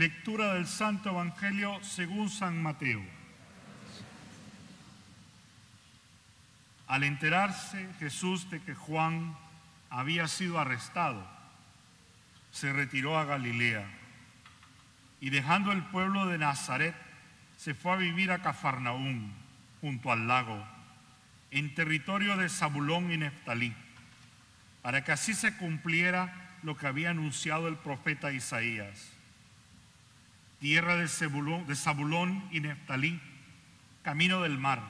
Lectura del Santo Evangelio según San Mateo. Al enterarse Jesús de que Juan había sido arrestado, se retiró a Galilea y, dejando el pueblo de Nazaret, se fue a vivir a Cafarnaún, junto al lago, en territorio de Zabulón y Neftalí, para que así se cumpliera lo que había anunciado el profeta Isaías. Tierra de Zabulón y Neftalí, camino del mar,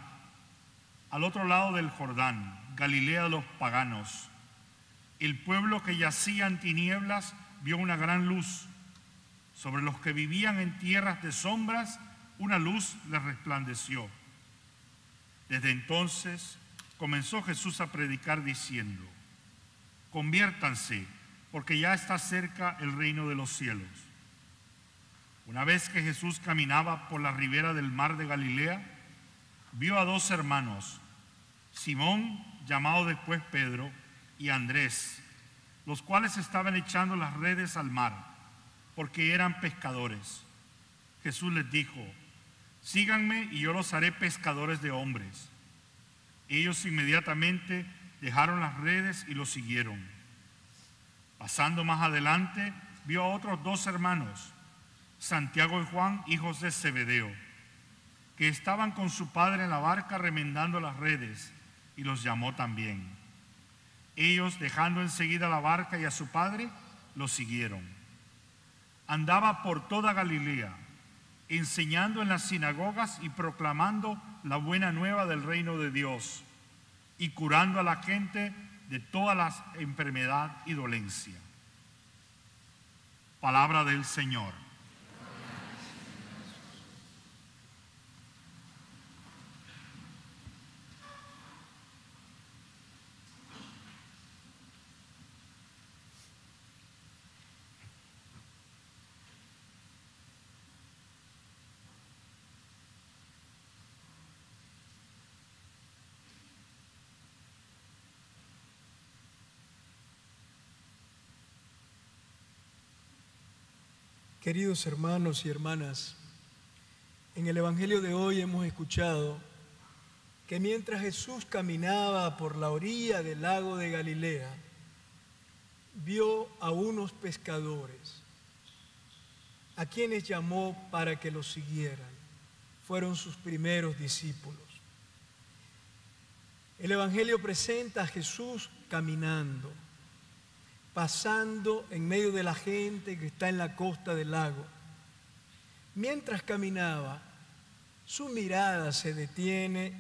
al otro lado del Jordán, Galilea de los paganos. El pueblo que yacía en tinieblas vio una gran luz. Sobre los que vivían en tierras de sombras, una luz les resplandeció. Desde entonces comenzó Jesús a predicar diciendo: conviértanse, porque ya está cerca el reino de los cielos. Una vez que Jesús caminaba por la ribera del mar de Galilea, vio a dos hermanos, Simón, llamado después Pedro, y Andrés, los cuales estaban echando las redes al mar, porque eran pescadores. Jesús les dijo: síganme y yo los haré pescadores de hombres. Ellos inmediatamente dejaron las redes y lo siguieron. Pasando más adelante, vio a otros dos hermanos, Santiago y Juan, hijos de Zebedeo, que estaban con su padre en la barca remendando las redes, y los llamó también. Ellos, dejando enseguida la barca y a su padre, lo siguieron. Andaba por toda Galilea, enseñando en las sinagogas y proclamando la buena nueva del reino de Dios, y curando a la gente de todas las enfermedades y dolencia. Palabra del Señor. Queridos hermanos y hermanas, en el Evangelio de hoy hemos escuchado que mientras Jesús caminaba por la orilla del lago de Galilea, vio a unos pescadores, a quienes llamó para que los siguieran. Fueron sus primeros discípulos. El Evangelio presenta a Jesús caminando, pasando en medio de la gente que está en la costa del lago. Mientras caminaba, su mirada se detiene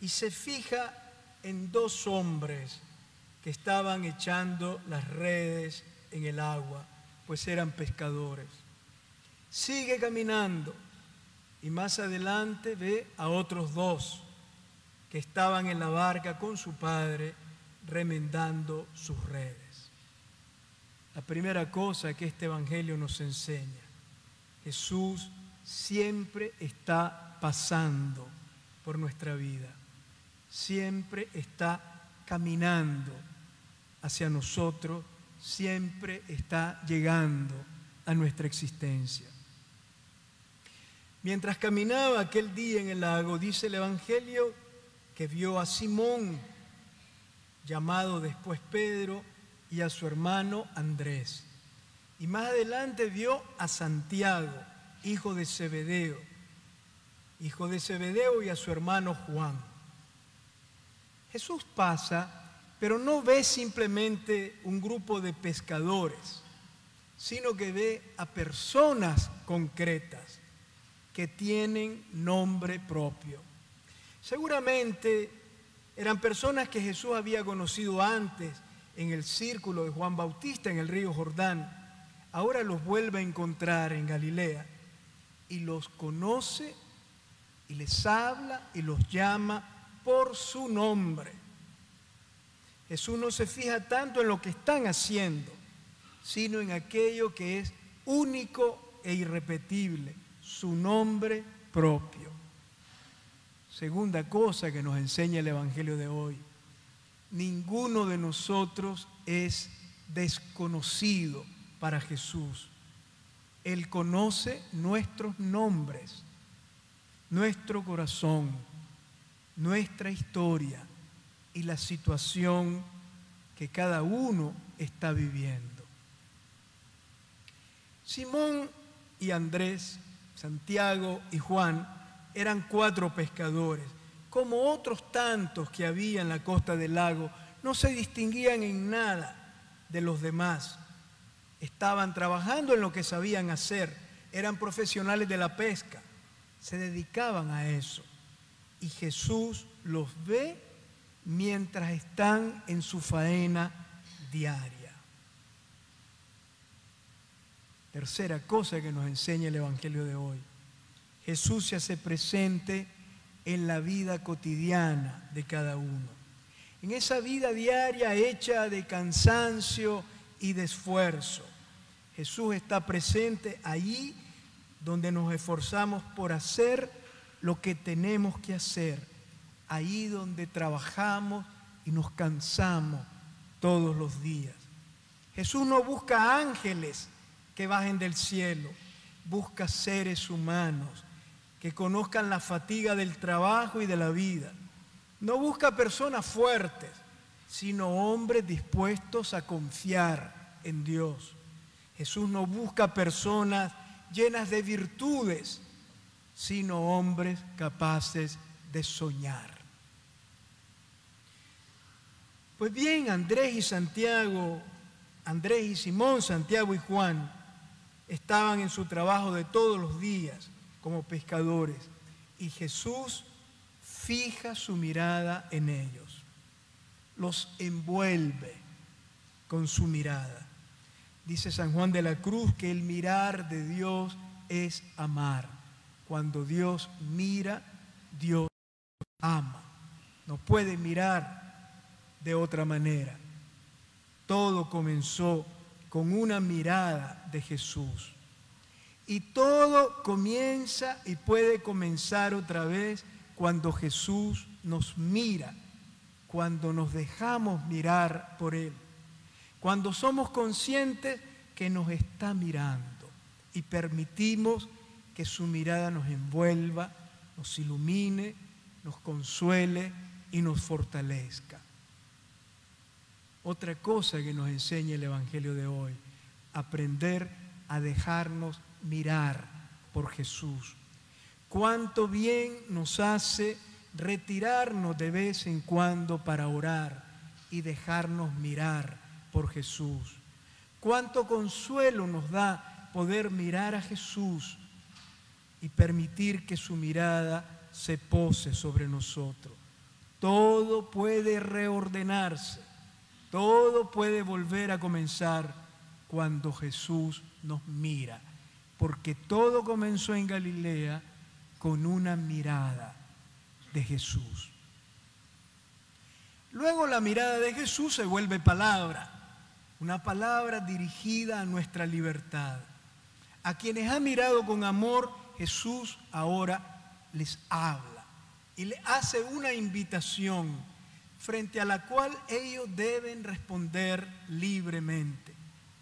y se fija en dos hombres que estaban echando las redes en el agua, pues eran pescadores. Sigue caminando y más adelante ve a otros dos que estaban en la barca con su padre remendando sus redes. La primera cosa que este Evangelio nos enseña: Jesús siempre está pasando por nuestra vida, siempre está caminando hacia nosotros, siempre está llegando a nuestra existencia. Mientras caminaba aquel día en el lago, dice el Evangelio que vio a Simón, llamado después Pedro, y a su hermano Andrés. Y más adelante vio a Santiago, hijo de Zebedeo, y a su hermano Juan. Jesús pasa, pero no ve simplemente un grupo de pescadores, sino que ve a personas concretas que tienen nombre propio. Seguramente eran personas que Jesús había conocido antes, en el círculo de Juan Bautista, en el río Jordán. Ahora los vuelve a encontrar en Galilea y los conoce y les habla y los llama por su nombre. Jesús no se fija tanto en lo que están haciendo, sino en aquello que es único e irrepetible, su nombre propio. Segunda cosa que nos enseña el Evangelio de hoy: ninguno de nosotros es desconocido para Jesús. Él conoce nuestros nombres, nuestro corazón, nuestra historia y la situación que cada uno está viviendo. Simón y Andrés, Santiago y Juan eran 4 pescadores. Como otros tantos que había en la costa del lago, no se distinguían en nada de los demás. Estaban trabajando en lo que sabían hacer, eran profesionales de la pesca, se dedicaban a eso. Y Jesús los ve mientras están en su faena diaria. Tercera cosa que nos enseña el Evangelio de hoy: Jesús se hace presente en la vida cotidiana de cada uno, en esa vida diaria hecha de cansancio y de esfuerzo. Jesús está presente allí donde nos esforzamos por hacer lo que tenemos que hacer, allí donde trabajamos y nos cansamos todos los días. Jesús no busca ángeles que bajen del cielo, busca seres humanos que conozcan la fatiga del trabajo y de la vida. No busca personas fuertes, sino hombres dispuestos a confiar en Dios. Jesús no busca personas llenas de virtudes, sino hombres capaces de soñar. Pues bien, Andrés y Simón, Santiago y Juan estaban en su trabajo de todos los días como pescadores, y Jesús fija su mirada en ellos, los envuelve con su mirada. Dice San Juan de la Cruz que el mirar de Dios es amar. Cuando Dios mira, Dios ama. No puede mirar de otra manera. Todo comenzó con una mirada de Jesús. Y todo comienza y puede comenzar otra vez cuando Jesús nos mira, cuando nos dejamos mirar por Él, cuando somos conscientes que nos está mirando y permitimos que su mirada nos envuelva, nos ilumine, nos consuele y nos fortalezca. Otra cosa que nos enseña el Evangelio de hoy: aprender a dejarnos mirar por Jesús. Cuánto bien nos hace retirarnos de vez en cuando para orar y dejarnos mirar por Jesús. Cuánto consuelo nos da poder mirar a Jesús y permitir que su mirada se pose sobre nosotros. Todo puede reordenarse, todo puede volver a comenzar cuando Jesús nos mira, porque todo comenzó en Galilea con una mirada de Jesús. Luego la mirada de Jesús se vuelve palabra, una palabra dirigida a nuestra libertad. A quienes ha mirado con amor, Jesús ahora les habla y le hace una invitación frente a la cual ellos deben responder libremente.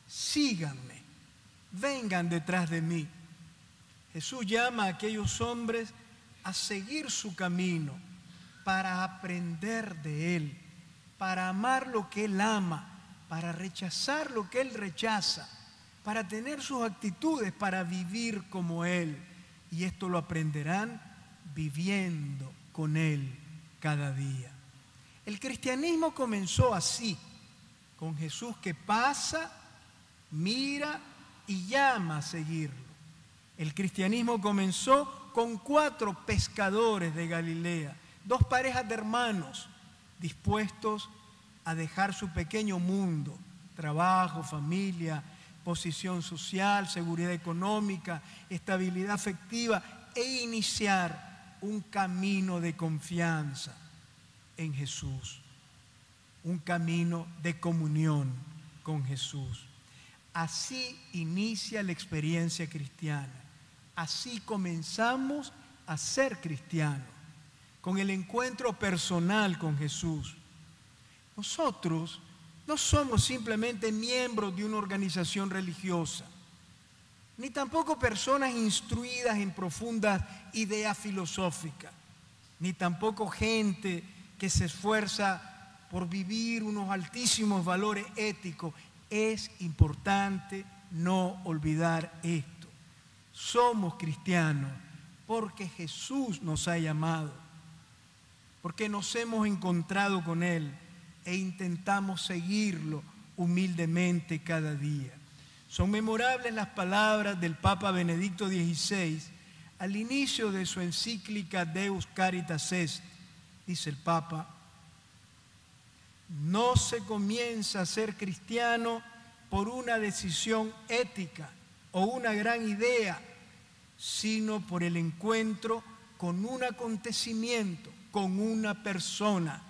Síganme, vengan detrás de mí. Jesús llama a aquellos hombres a seguir su camino para aprender de Él, para amar lo que Él ama, para rechazar lo que Él rechaza, para tener sus actitudes, para vivir como Él. Y esto lo aprenderán viviendo con Él cada día. El cristianismo comenzó así, con Jesús que pasa, mira y llama a seguirlo. El cristianismo comenzó con 4 pescadores de Galilea, 2 parejas de hermanos dispuestos a dejar su pequeño mundo, trabajo, familia, posición social, seguridad económica, estabilidad afectiva, e iniciar un camino de confianza en Jesús, un camino de comunión con Jesús. Así inicia la experiencia cristiana. Así comenzamos a ser cristianos, con el encuentro personal con Jesús. Nosotros no somos simplemente miembros de una organización religiosa. ni tampoco personas instruidas en profundas ideas filosóficas, ni tampoco gente que se esfuerza por vivir unos altísimos valores éticos. Es importante no olvidar esto. Somos cristianos porque Jesús nos ha llamado, porque nos hemos encontrado con Él e intentamos seguirlo humildemente cada día. Son memorables las palabras del Papa Benedicto XVI al inicio de su encíclica Deus Caritas Est. Dice el Papa: no se comienza a ser cristiano por una decisión ética o una gran idea, sino por el encuentro con un acontecimiento, con una persona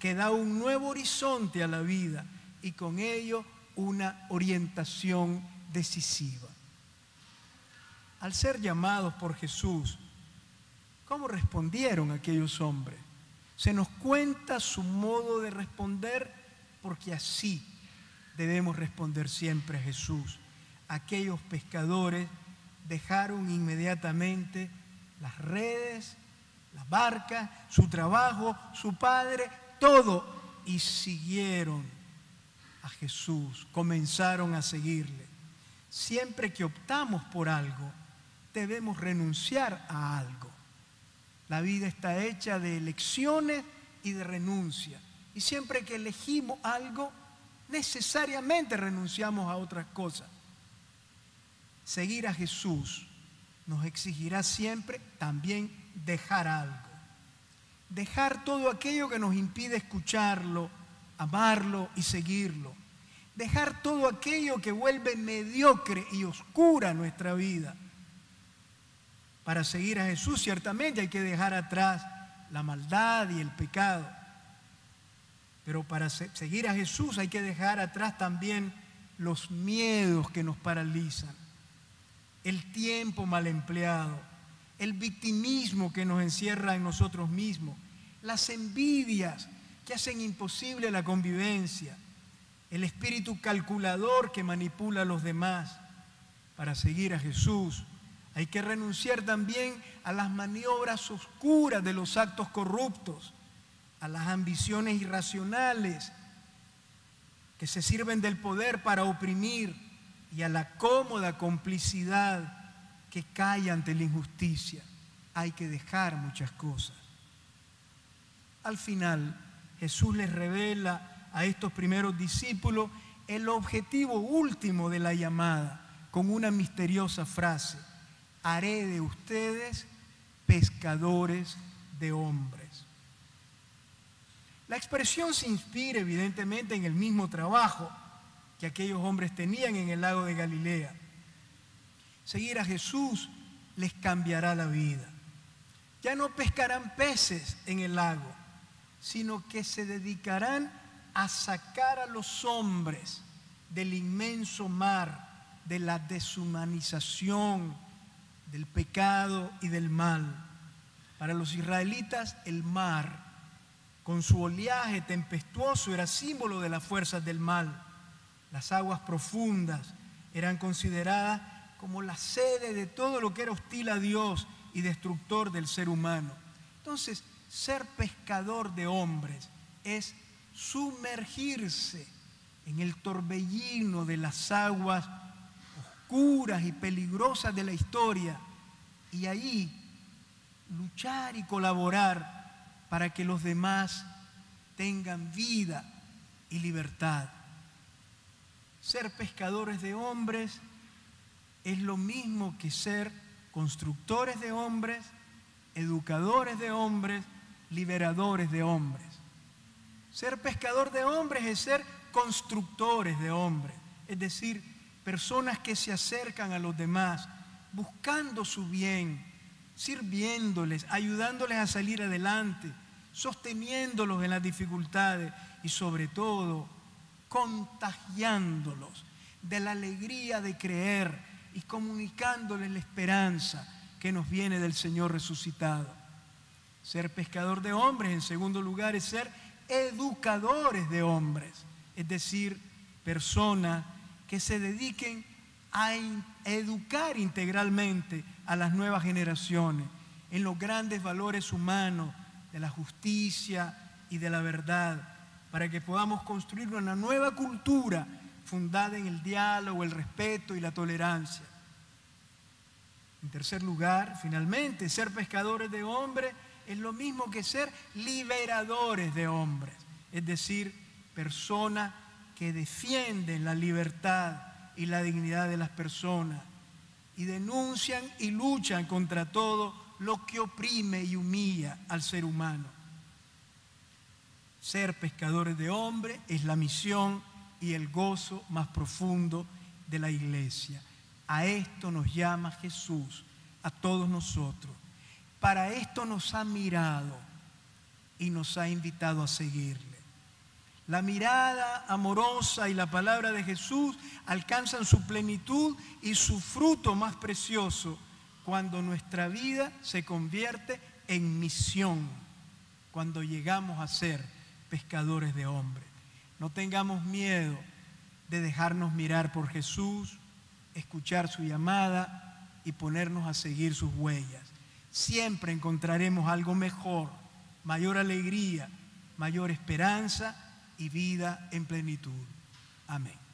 que da un nuevo horizonte a la vida y con ello una orientación decisiva. Al ser llamados por Jesús, ¿cómo respondieron aquellos hombres? Se nos cuenta su modo de responder, porque así debemos responder siempre a Jesús. Aquellos pescadores dejaron inmediatamente las redes, las barcas, su trabajo, su padre, todo, y siguieron a Jesús, comenzaron a seguirle. Siempre que optamos por algo, debemos renunciar a algo. La vida está hecha de elecciones y de renuncia. Y siempre que elegimos algo, necesariamente renunciamos a otras cosas. Seguir a Jesús nos exigirá siempre también dejar algo. Dejar todo aquello que nos impide escucharlo, amarlo y seguirlo. Dejar todo aquello que vuelve mediocre y oscura nuestra vida. Para seguir a Jesús, ciertamente hay que dejar atrás la maldad y el pecado. Pero para seguir a Jesús hay que dejar atrás también los miedos que nos paralizan, el tiempo mal empleado, el victimismo que nos encierra en nosotros mismos, las envidias que hacen imposible la convivencia, el espíritu calculador que manipula a los demás. Para seguir a Jesús hay que renunciar también a las maniobras oscuras de los actos corruptos, a las ambiciones irracionales que se sirven del poder para oprimir y a la cómoda complicidad que calla ante la injusticia. Hay que dejar muchas cosas. Al final, Jesús les revela a estos primeros discípulos el objetivo último de la llamada con una misteriosa frase: haré de ustedes pescadores de hombres. La expresión se inspira evidentemente en el mismo trabajo que aquellos hombres tenían en el lago de Galilea. Seguir a Jesús les cambiará la vida. Ya no pescarán peces en el lago, sino que se dedicarán a sacar a los hombres del inmenso mar, de la deshumanización, del pecado y del mal. Para los israelitas, el mar, con su oleaje tempestuoso, era símbolo de las fuerzas del mal. Las aguas profundas eran consideradas como la sede de todo lo que era hostil a Dios y destructor del ser humano. Entonces, ser pescador de hombres es sumergirse en el torbellino de las aguas oscuras y peligrosas de la historia y ahí luchar y colaborar para que los demás tengan vida y libertad. Ser pescadores de hombres es lo mismo que ser constructores de hombres, educadores de hombres, liberadores de hombres. Ser pescador de hombres es ser constructores de hombres, es decir, personas que se acercan a los demás buscando su bien, sirviéndoles, ayudándoles a salir adelante, sosteniéndolos en las dificultades y sobre todo contagiándolos de la alegría de creer y comunicándoles la esperanza que nos viene del Señor resucitado. Ser pescador de hombres, en segundo lugar, es ser educadores de hombres, es decir, personas que se dediquen a educar integralmente a las nuevas generaciones en los grandes valores humanos de la justicia y de la verdad, para que podamos construir una nueva cultura fundada en el diálogo, el respeto y la tolerancia. En tercer lugar, finalmente, ser pescadores de hombres es lo mismo que ser liberadores de hombres, es decir, personas que defienden la libertad y la dignidad de las personas y denuncian y luchan contra todo lo que oprime y humilla al ser humano. Ser pescadores de hombres es la misión y el gozo más profundo de la iglesia. A esto nos llama Jesús, a todos nosotros. Para esto nos ha mirado y nos ha invitado a seguirle. La mirada amorosa y la palabra de Jesús alcanzan su plenitud y su fruto más precioso cuando nuestra vida se convierte en misión, cuando llegamos a ser pescadores de hombres. No tengamos miedo de dejarnos mirar por Jesús, escuchar su llamada y ponernos a seguir sus huellas. Siempre encontraremos algo mejor, mayor alegría, mayor esperanza y vida en plenitud. Amén.